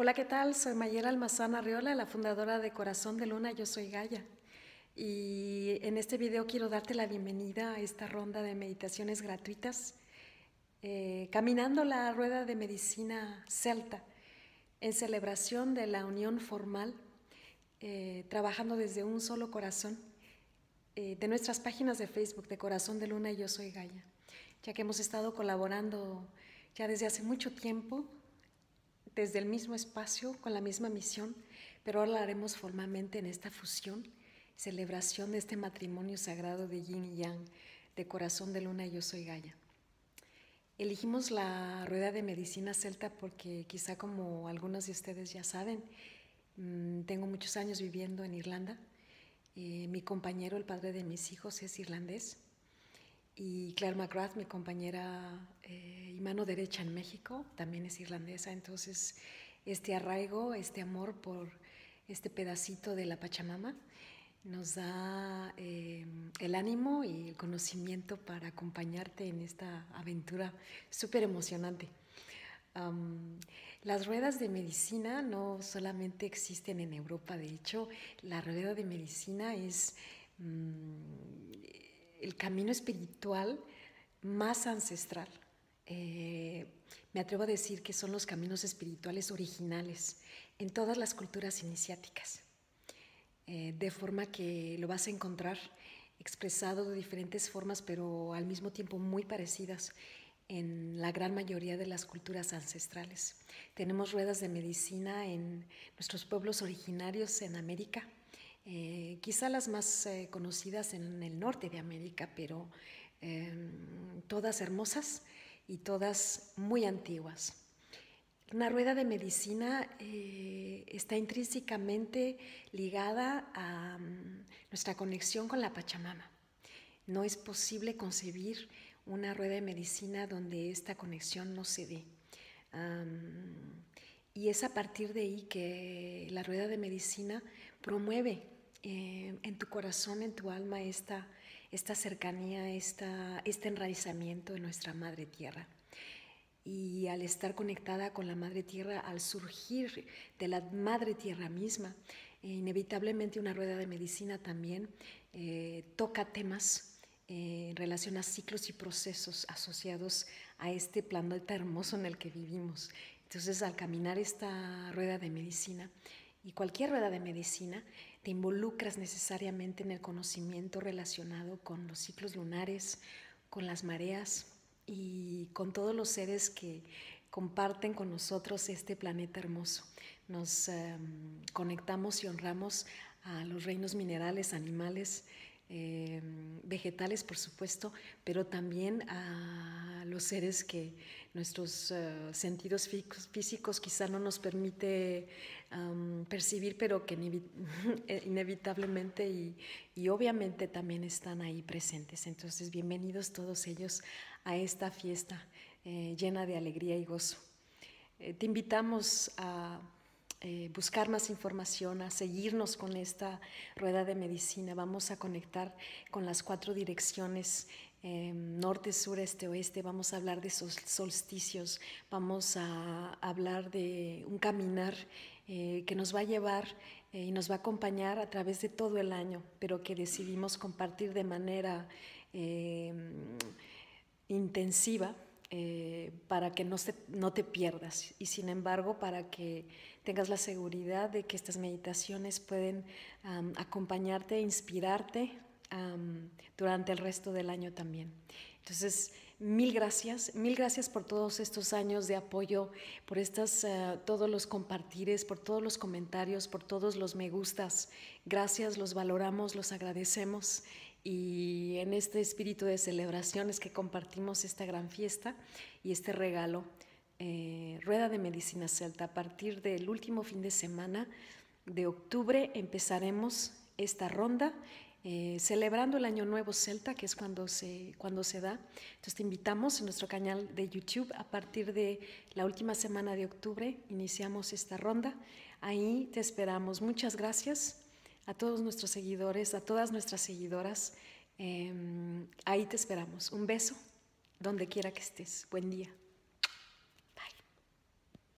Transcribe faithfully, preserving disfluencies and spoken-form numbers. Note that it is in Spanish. Hola, ¿qué tal? Soy Mayela Almazán Arriola, la fundadora de Corazón de Luna, Yo Soy Gaia. Y en este video quiero darte la bienvenida a esta ronda de meditaciones gratuitas, eh, caminando la Rueda de Medicina Celta, en celebración de la unión formal, eh, trabajando desde un solo corazón, eh, de nuestras páginas de Facebook de Corazón de Luna y Yo Soy Gaia, ya que hemos estado colaborando ya desde hace mucho tiempo, desde el mismo espacio, con la misma misión, pero ahora la haremos formalmente en esta fusión, celebración de este matrimonio sagrado de Yin y Yang, de Corazón de Luna y Yo Soy Gaia. Elegimos la Rueda de Medicina Celta porque quizá, como algunos de ustedes ya saben, tengo muchos años viviendo en Irlanda. Eh, mi compañero, el padre de mis hijos, es irlandés. Y Claire McGrath, mi compañera eh, y mano derecha en México, también es irlandesa. Entonces, este arraigo, este amor por este pedacito de la Pachamama nos da eh, el ánimo y el conocimiento para acompañarte en esta aventura súper emocionante. Um, las ruedas de medicina no solamente existen en Europa. De hecho, la rueda de medicina es Um, el camino espiritual más ancestral. Eh, me atrevo a decir que son los caminos espirituales originales en todas las culturas iniciáticas, eh, de forma que lo vas a encontrar expresado de diferentes formas, pero al mismo tiempo muy parecidas en la gran mayoría de las culturas ancestrales. Tenemos ruedas de medicina en nuestros pueblos originarios en América, Eh, quizá las más eh, conocidas en el norte de América, pero eh, todas hermosas y todas muy antiguas. Una rueda de medicina eh, está intrínsecamente ligada a um, nuestra conexión con la Pachamama. No es posible concebir una rueda de medicina donde esta conexión no se dé. Um, y es a partir de ahí que la rueda de medicina promueve eh, en tu corazón, en tu alma, esta, esta cercanía, esta, este enraizamiento de nuestra Madre Tierra. Y al estar conectada con la Madre Tierra, al surgir de la Madre Tierra misma, eh, inevitablemente una rueda de medicina también eh, toca temas eh, en relación a ciclos y procesos asociados a este planeta hermoso en el que vivimos. Entonces, al caminar esta rueda de medicina, y cualquier rueda de medicina, te involucras necesariamente en el conocimiento relacionado con los ciclos lunares, con las mareas y con todos los seres que comparten con nosotros este planeta hermoso. Nos um, conectamos y honramos a los reinos minerales, animales, eh, vegetales, por supuesto, pero también a los seres que nuestros uh, sentidos fí físicos quizá no nos permite um, percibir, pero que inevi inevitablemente y, y obviamente también están ahí presentes. Entonces, bienvenidos todos ellos a esta fiesta eh, llena de alegría y gozo. Eh, te invitamos a Eh, buscar más información, a seguirnos con esta rueda de medicina. Vamos a conectar con las cuatro direcciones, eh, norte, sur, este, oeste. Vamos a hablar de esos solsticios, vamos a hablar de un caminar eh, que nos va a llevar eh, y nos va a acompañar a través de todo el año, pero que decidimos compartir de manera eh, intensiva, Eh, para que no, se, no te pierdas, y sin embargo para que tengas la seguridad de que estas meditaciones pueden um, acompañarte e inspirarte um, durante el resto del año también. Entonces, mil gracias, mil gracias por todos estos años de apoyo, por estas, uh, todos los compartires, por todos los comentarios, por todos los me gustas. Gracias, los valoramos, los agradecemos. Y en este espíritu de celebración es que compartimos esta gran fiesta y este regalo, eh, Rueda de Medicina Celta. A partir del último fin de semana de octubre empezaremos esta ronda, eh, celebrando el Año Nuevo Celta, que es cuando se, cuando se da. Entonces, te invitamos en nuestro canal de YouTube. A partir de la última semana de octubre iniciamos esta ronda. Ahí te esperamos. Muchas gracias a todos nuestros seguidores, a todas nuestras seguidoras. Eh, ahí te esperamos. Un beso, donde quiera que estés. Buen día.